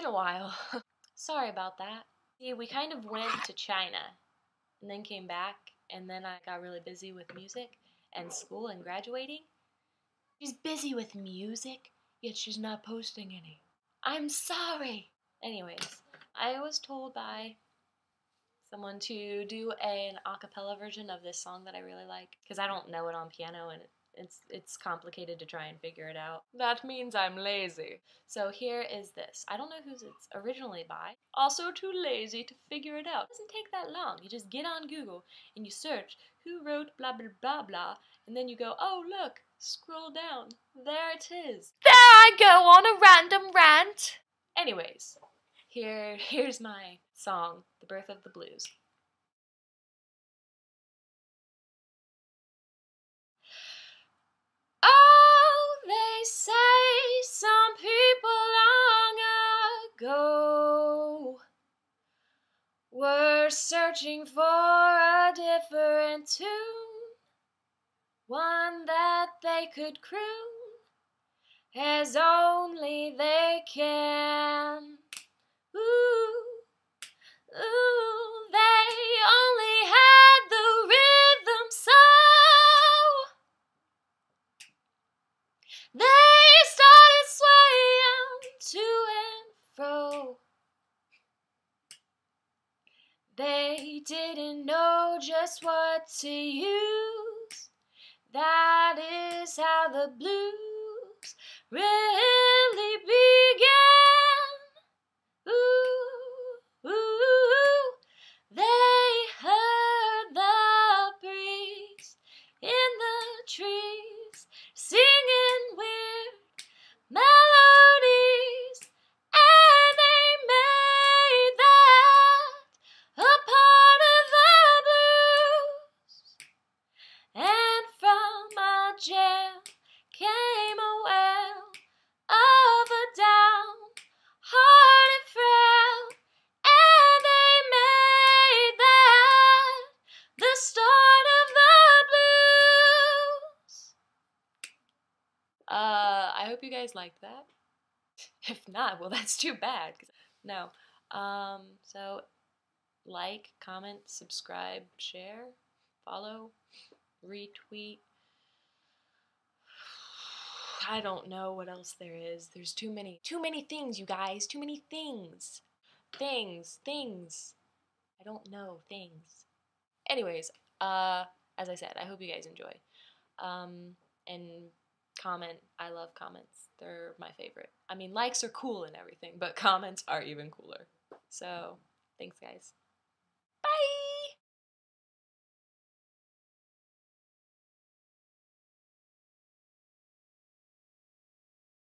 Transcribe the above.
been a while. Sorry about that. See, we kind of went to China and then came back, and then I got really busy with music and school and graduating. She's busy with music, yet she's not posting any. I'm sorry. Anyways, I was told by someone to do an a cappella version of this song that I really like, because I don't know it on piano and it's complicated to try and figure it out. That means I'm lazy. So here is this. I don't know who it's originally by. Also too lazy to figure it out. It doesn't take that long. You just get on Google and you search who wrote blah blah blah blah, and then you go, oh look, scroll down. There it is. There I go on a random rant. Anyways, here's my song, The Birth of the Blues. Oh, they say some people long ago were searching for a different tune, one that they could croon as only they can. Ooh, ooh, they only had the rhythm so they started swaying to and fro. They didn't know just what to use. That is how the blues really began. Ooh, ooh, ooh. They heard the breeze in the trees singing weird melodies, and they made that a part of the blues. And from a jam came a wail of a down heart and frail, and they made that the start of the blues. I hope you guys liked that. If not, well, that's too bad. No. So, like, comment, subscribe, share, follow, retweet. I don't know what else there is. There's too many things, you guys. Too many things. Things. I don't know, things. Anyways, as I said, I hope you guys enjoy. And comment. I love comments. They're my favorite. I mean, likes are cool and everything, but comments are even cooler. So, thanks, guys.